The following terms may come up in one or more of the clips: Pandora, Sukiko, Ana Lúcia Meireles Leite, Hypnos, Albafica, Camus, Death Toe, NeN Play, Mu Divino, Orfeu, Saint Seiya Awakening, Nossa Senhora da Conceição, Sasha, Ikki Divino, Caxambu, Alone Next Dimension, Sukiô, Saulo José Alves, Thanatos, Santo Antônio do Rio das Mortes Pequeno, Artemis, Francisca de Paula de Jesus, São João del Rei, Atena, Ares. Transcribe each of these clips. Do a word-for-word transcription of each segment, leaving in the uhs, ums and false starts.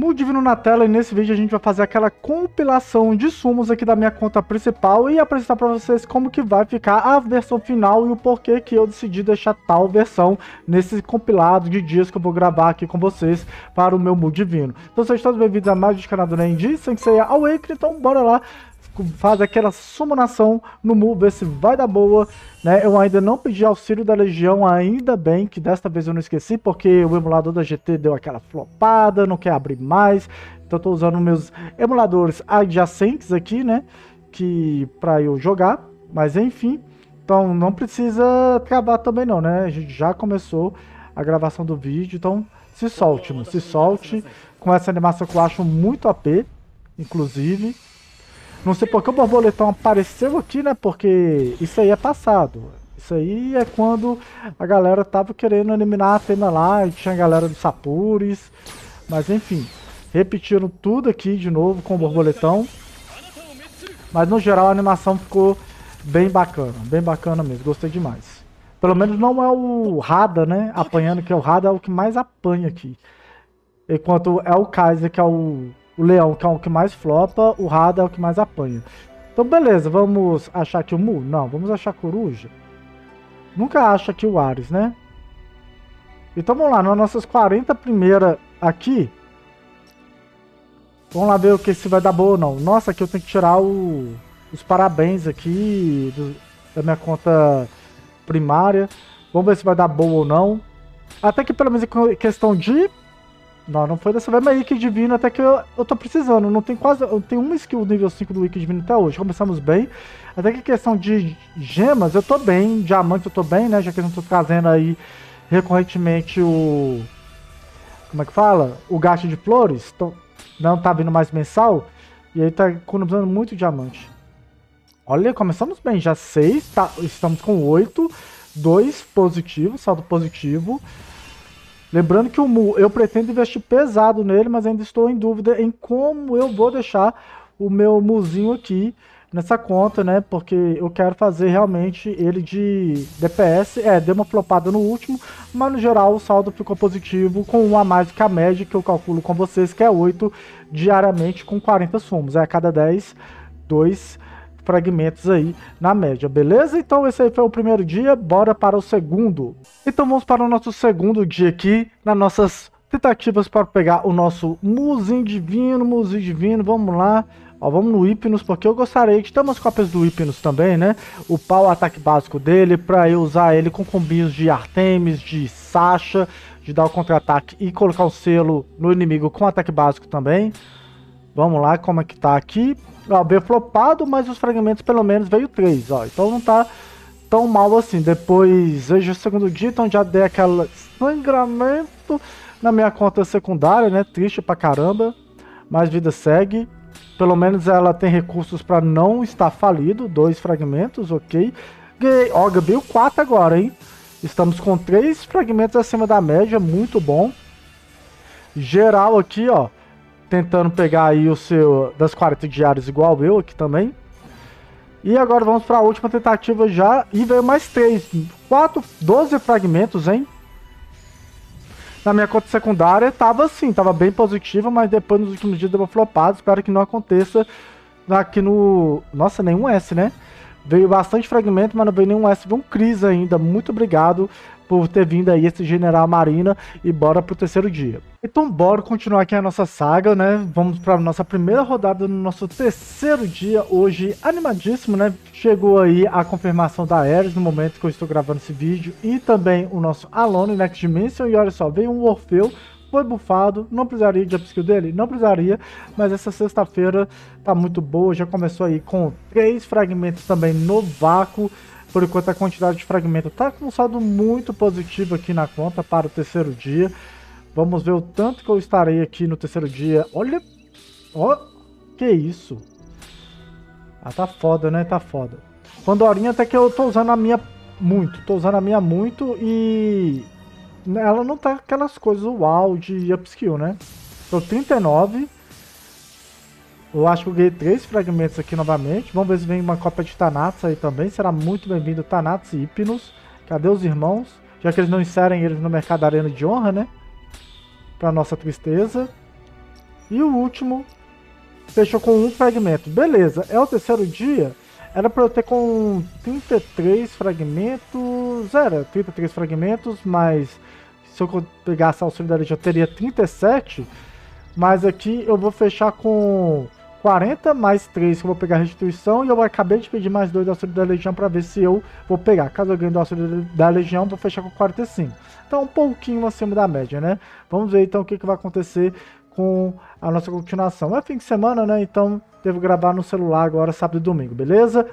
Mu Divino na tela, e nesse vídeo a gente vai fazer aquela compilação de sumos aqui da minha conta principal e apresentar para vocês como que vai ficar a versão final e o porquê que eu decidi deixar tal versão nesse compilado de dias que eu vou gravar aqui com vocês para o meu Mu Divino. Então sejam todos bem-vindos a mais um canal do NeN de Saint Seiya Awakening, então bora lá. Faz aquela sumonação no Mu, ver se vai dar boa, né? Eu ainda não pedi auxílio da Legião, ainda bem que desta vez eu não esqueci, porque o emulador da G T deu aquela flopada, não quer abrir mais. Então eu tô usando meus emuladores adjacentes aqui, né? Que pra eu jogar, mas enfim. Então não precisa acabar também não, né? A gente já começou a gravação do vídeo, então se solte, mano, se solte. Com essa animação que eu acho muito A P, inclusive. Não sei porque o borboletão apareceu aqui, né? Porque isso aí é passado. Isso aí é quando a galera tava querendo eliminar a Atena lá. E tinha a galera dos Sapuris. Mas enfim, repetiram tudo aqui de novo com o borboletão. Mas no geral a animação ficou bem bacana. Bem bacana mesmo, gostei demais. Pelo menos não é o Hada, né? Apanhando, que é o Hada é o que mais apanha aqui. Enquanto é o Kaiser, que é o... O leão, que é o que mais flopa, o Hada é o que mais apanha. Então beleza, vamos achar aqui o Mu? Não, vamos achar a coruja. Nunca acha aqui o Ares, né? Então vamos lá, nas nossas quarenta primeiras aqui. Vamos lá ver o que se vai dar boa ou não. Nossa, aqui eu tenho que tirar o, os parabéns aqui do, da minha conta primária. Vamos ver se vai dar boa ou não. Até que pelo menos em questão de... Não, não foi dessa vez, mas Ikki Divino até que eu, eu tô precisando, não tem quase, eu tenho uma skill nível cinco do Ikki Divino até hoje, começamos bem, até que questão de gemas eu tô bem, diamante eu tô bem, né, já que eu não tô trazendo aí recorrentemente o, como é que fala, o gasto de flores, tô, não tá vindo mais mensal, e aí tá economizando muito diamante. Olha, começamos bem, já seis, tá, estamos com oito, dois positivos, saldo positivo. Lembrando que o Mu, eu pretendo investir pesado nele, mas ainda estou em dúvida em como eu vou deixar o meu Muzinho aqui nessa conta, né? Porque eu quero fazer realmente ele de D P S. É, deu uma flopada no último, mas no geral o saldo ficou positivo, com um a mais que a média, que eu calculo com vocês, que é oito diariamente com quarenta sumos. É a cada dez, dois fragmentos aí na média, beleza? Então esse aí foi o primeiro dia, bora para o segundo. Então vamos para o nosso segundo dia aqui, nas nossas tentativas para pegar o nosso Muzinho Divino, Muzinho Divino, vamos lá. Ó, vamos no Hypnos, porque eu gostaria de ter umas cópias do Hypnos também, né? Upar o ataque básico dele, pra eu usar ele com combinhos de Artemis, de Sasha, de dar o contra-ataque e colocar o selo no inimigo com ataque básico também. Vamos lá, como é que tá aqui? Ó, bem flopado, mas os fragmentos pelo menos veio três, ó. Então não tá tão mal assim. Depois, veja o segundo dia, então já dei aquele sangramento na minha conta secundária, né? Triste pra caramba. Mas vida segue. Pelo menos ela tem recursos pra não estar falido. Dois fragmentos, ok. Ganhei, ó, ganhei o quatro agora, hein? Estamos com três fragmentos acima da média, muito bom. Geral aqui, ó. Tentando pegar aí o seu das quarenta diárias igual eu aqui também. E agora vamos para a última tentativa já. E veio mais três. quatro, doze fragmentos, hein? Na minha conta secundária tava assim, tava bem positiva, mas depois nos últimos dias deu uma flopada. Espero que não aconteça aqui no... Nossa, nenhum S, né? Veio bastante fragmento, mas não veio nenhum S. Veio um Cris ainda. Muito obrigado por ter vindo aí esse General Marina, e bora pro terceiro dia. Então bora continuar aqui a nossa saga, né? Vamos pra nossa primeira rodada no nosso terceiro dia, hoje animadíssimo, né? Chegou aí a confirmação da Ares no momento que eu estou gravando esse vídeo, e também o nosso Alone Next Dimension, e olha só, veio um Orfeu, foi bufado, não precisaria de upskill dele? Não precisaria, mas essa sexta-feira tá muito boa, já começou aí com três fragmentos também no vácuo. Por enquanto a quantidade de fragmento tá com um saldo muito positivo aqui na conta para o terceiro dia. Vamos ver o tanto que eu estarei aqui no terceiro dia. Olha, ó, que isso. Ah, tá foda, né? Tá foda. Pandorinha até que eu tô usando a minha muito. Tô usando a minha muito e ela não tá aquelas coisas uau de upskill, né? Tô trinta e nove. Eu acho que eu ganhei três fragmentos aqui novamente. Vamos ver se vem uma cópia de Thanatos aí também. Será muito bem-vindo Thanatos e Hypnos. Cadê os irmãos? Já que eles não inserem eles no mercado da arena de honra, né? Pra nossa tristeza. E o último fechou com um fragmento. Beleza, é o terceiro dia. Era pra eu ter com trinta e três fragmentos. Era trinta e três fragmentos, mas se eu pegasse a solidariedade eu teria trinta e sete. Mas aqui eu vou fechar com quarenta mais três que eu vou pegar a restituição. E eu acabei de pedir mais dois da Auxílio da Legião para ver se eu vou pegar. Caso eu ganhe do Auxílio da Legião, vou fechar com quarenta e cinco. Então um pouquinho acima da média, né? Vamos ver então o que, que vai acontecer com a nossa continuação. É fim de semana, né? Então devo gravar no celular agora, sábado e domingo, beleza?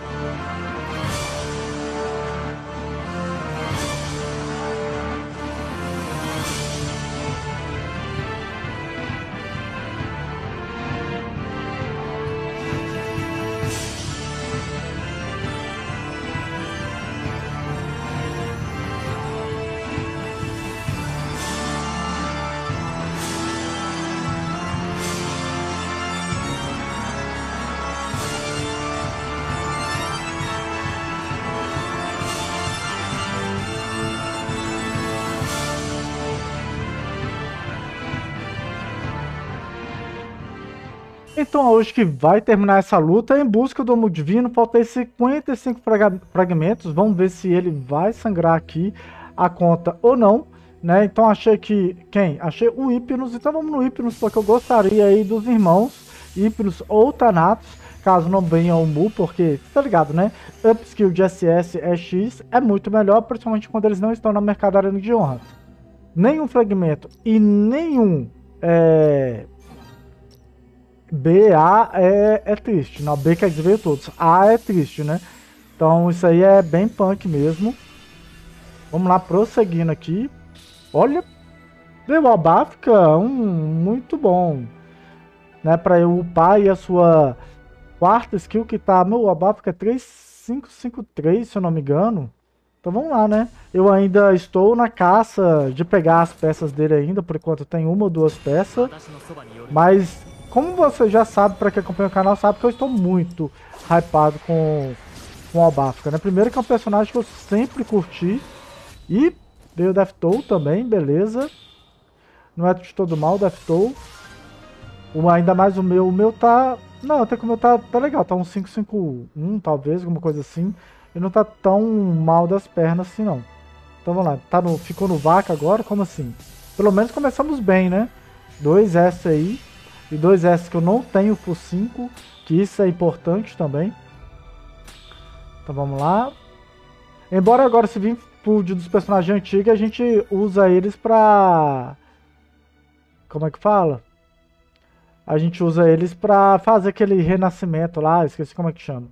Então, hoje que vai terminar essa luta em busca do Mu Divino, faltam cinquenta e cinco fragmentos, vamos ver se ele vai sangrar aqui a conta ou não, né? Então achei que, quem? Achei o Hypnos, então vamos no Hypnos, porque eu gostaria aí dos irmãos, Hypnos ou Thanatos, caso não venha o Mu, porque, tá ligado, né? Upskill de S S é X, é muito melhor, principalmente quando eles não estão na mercado arena de honra. Nenhum fragmento e nenhum, é... B, A é, é triste, não, B quer dizer todos, A é triste, né? Então isso aí é bem punk mesmo. Vamos lá, prosseguindo aqui. Olha, veio a Albafica, um muito bom, né? Para eu upar aí a sua quarta skill que tá, meu, a Albafica é três cinco cinco três, se eu não me engano. Então vamos lá, né? Eu ainda estou na caça de pegar as peças dele ainda, por enquanto tem uma ou duas peças, mas... Como você já sabe, para quem acompanha o canal, sabe que eu estou muito hypado com, com Albafica, né? Primeiro que é um personagem que eu sempre curti. E veio o Death Toe também, beleza. Não é de todo mal o Death Toe. O, ainda mais o meu. O meu tá... Não, até que o meu tá, tá legal. Tá um cinco cinco um, talvez, alguma coisa assim. Ele não tá tão mal das pernas assim, não. Então vamos lá. Tá no, ficou no vaca agora? Como assim? Pelo menos começamos bem, né? dois S aí. E dois S que eu não tenho por cinco, que isso é importante também. Então vamos lá. Embora agora se vir food dos personagens antigos, a gente usa eles pra... Como é que fala? A gente usa eles pra fazer aquele renascimento lá, esqueci como é que chama.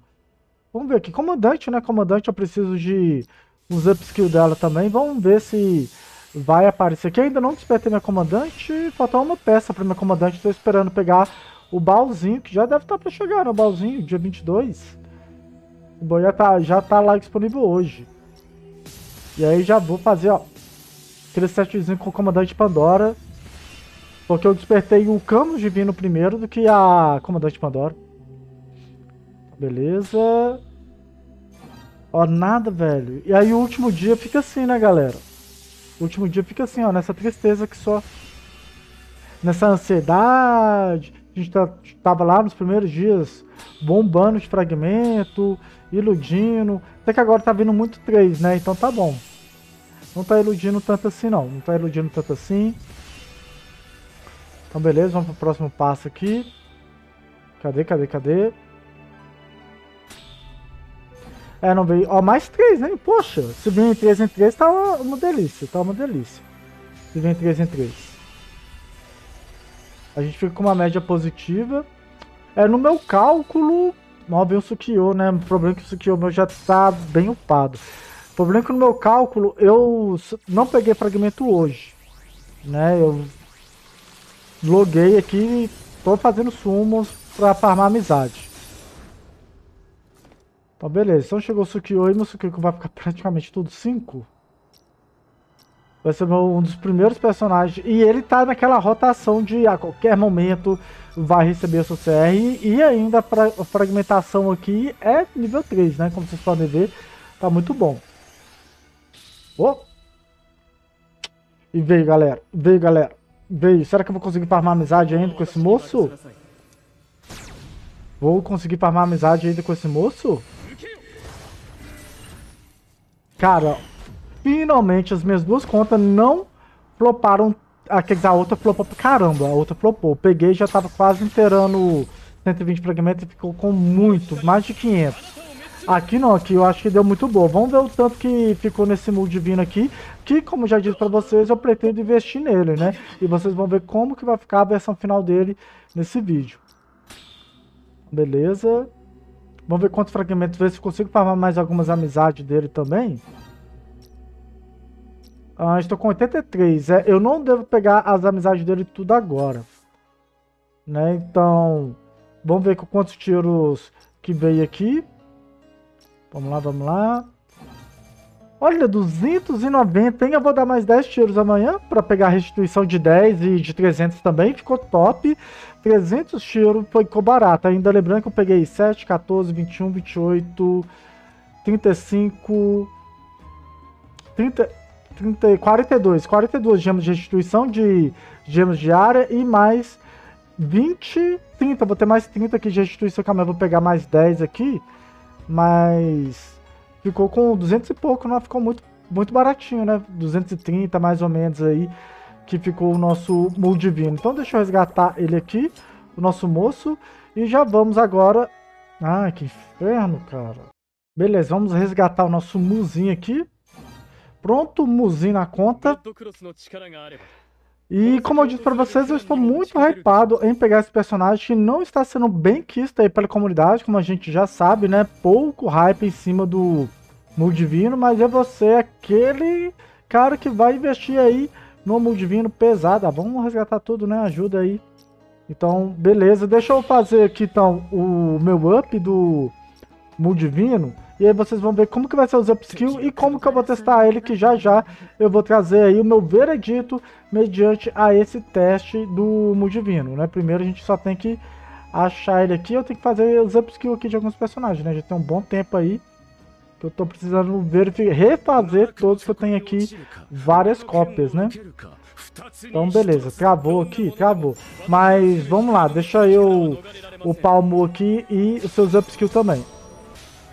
Vamos ver aqui. Comandante, né? Comandante, eu preciso de uns upskills dela também. Vamos ver se... Vai aparecer aqui, ainda não despertei minha comandante, falta uma peça para minha comandante, estou esperando pegar o baúzinho, que já deve estar para chegar, né? O baúzinho, dia vinte e dois. Bom, já tá, já tá lá disponível hoje. E aí já vou fazer, ó, aquele setzinho com o comandante Pandora, porque eu despertei o Camus Divino primeiro do que a comandante Pandora. Beleza. Ó, nada, velho. E aí o último dia fica assim, né, galera? O último dia fica assim, ó, nessa tristeza que só... Nessa ansiedade, a gente tá, tava lá nos primeiros dias bombando de fragmento, iludindo... Até que agora tá vindo muito três, né? Então tá bom. Não tá iludindo tanto assim, não. Não tá iludindo tanto assim. Então beleza, vamos pro próximo passo aqui. Cadê, cadê, cadê? É, não veio. Ó, mais três, hein? Poxa, se vem em três em três, tá uma, uma delícia. Tá uma delícia. Se vem em três em três. A gente fica com uma média positiva. É, no meu cálculo... Mal veio o Sukiô, né? O problema é que o Sukiô meu já tá bem upado. O problema é que no meu cálculo eu não peguei fragmento hoje. Né? Eu loguei aqui e tô fazendo summons pra farmar amizade. Então beleza, então chegou o Sukiô e meu Sukiko vai ficar praticamente tudo cinco. Vai ser um dos primeiros personagens. E ele tá naquela rotação de a qualquer momento vai receber o seu C R. E ainda a fragmentação aqui é nível três, né? Como vocês podem ver, tá muito bom. Oh. E veio, galera. Veio, galera. Veio. Será que eu vou conseguir farmar amizade ainda com esse moço? Vou conseguir farmar amizade ainda com esse moço? Cara, finalmente as minhas duas contas não floparam. Ah, quer dizer, a outra flopou. Caramba, a outra flopou. Peguei, já tava quase inteirando cento e vinte fragmentos e ficou com muito, mais de quinhentos. Aqui não, aqui eu acho que deu muito boa. Vamos ver o tanto que ficou nesse Mu Divino aqui, que como já disse pra vocês, eu pretendo investir nele, né? E vocês vão ver como que vai ficar a versão final dele nesse vídeo. Beleza. Vamos ver quantos fragmentos, ver se eu consigo farmar mais algumas amizades dele também. Ah, estou com oitenta e três. É, eu não devo pegar as amizades dele tudo agora, né? Então, vamos ver com quantos tiros que veio aqui. Vamos lá, vamos lá. Olha, duzentos e noventa, hein? Eu vou dar mais dez tiros amanhã para pegar a restituição de dez e de trezentos também. Ficou top. trezentos tiros, ficou barato. Ainda lembrando que eu peguei sete, quatorze, vinte e um, vinte e oito, trinta e cinco, trinta, trinta, quarenta e dois. quarenta e duas gemas de restituição de gemas de área e mais vinte, trinta. Vou ter mais trinta aqui de restituição, calma, eu vou pegar mais dez aqui. Mas ficou com duzentos e pouco, não? Ficou muito, muito baratinho, né? duzentos e trinta mais ou menos aí que ficou o nosso Mu Divino. Então deixa eu resgatar ele aqui, o nosso moço. E já vamos agora... Ah, que inferno, cara. Beleza, vamos resgatar o nosso Muzinho aqui. Pronto, Muzinho na conta. E como eu disse pra vocês, eu estou muito hypado em pegar esse personagem que não está sendo bem quisto aí pela comunidade, como a gente já sabe, né? Pouco hype em cima do Mu Divino, mas é você aquele cara que vai investir aí no Mu Divino pesado. Ah, vamos resgatar tudo, né? Ajuda aí. Então, beleza. Deixa eu fazer aqui, então, o meu up do Mu Divino. E aí vocês vão ver como que vai ser os upskills e como que eu vou testar ele, que já já eu vou trazer aí o meu veredito mediante a esse teste do Mu Divino, né? Primeiro a gente só tem que achar ele aqui, eu tenho que fazer os upskills aqui de alguns personagens, né? Já tem um bom tempo aí que eu tô precisando verificar, refazer todos que eu tenho aqui, várias cópias, né? Então beleza, travou aqui, travou. Mas vamos lá, deixa eu upar o Mu aqui e os seus upskills também.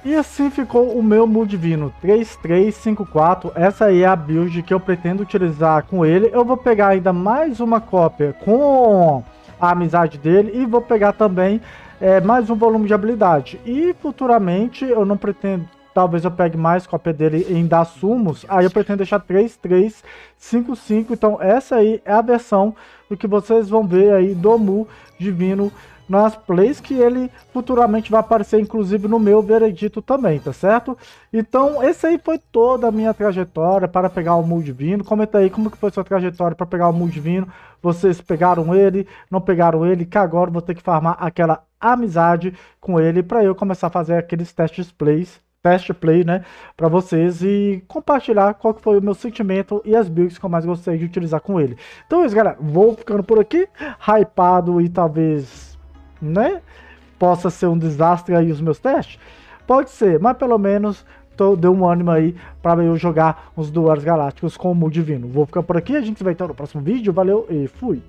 E assim ficou o meu Mu Divino, três três cinco quatro, essa aí é a build que eu pretendo utilizar com ele. Eu vou pegar ainda mais uma cópia com a amizade dele e vou pegar também é, mais um volume de habilidade. E futuramente eu não pretendo, talvez eu pegue mais cópia dele em dar sumos, aí eu pretendo deixar três três cinco cinco, então essa aí é a versão do que vocês vão ver aí do Mu Divino nas plays, que ele futuramente vai aparecer inclusive no meu veredito também, tá certo? Então esse aí foi toda a minha trajetória para pegar o Mu Divino. Comenta aí como que foi sua trajetória para pegar o Mu Divino. Vocês pegaram ele, não pegaram ele, que agora eu vou ter que farmar aquela amizade com ele para eu começar a fazer aqueles testes plays, test play, né, para vocês, e compartilhar qual que foi o meu sentimento e as builds que eu mais gostei de utilizar com ele. Então é isso, galera, vou ficando por aqui, hypado e talvez, né, possa ser um desastre aí os meus testes, pode ser, mas pelo menos tô, deu um ânimo aí para eu jogar os duelos galácticos com o Mu Divino. Vou ficar por aqui, a gente se vê então no próximo vídeo, valeu e fui!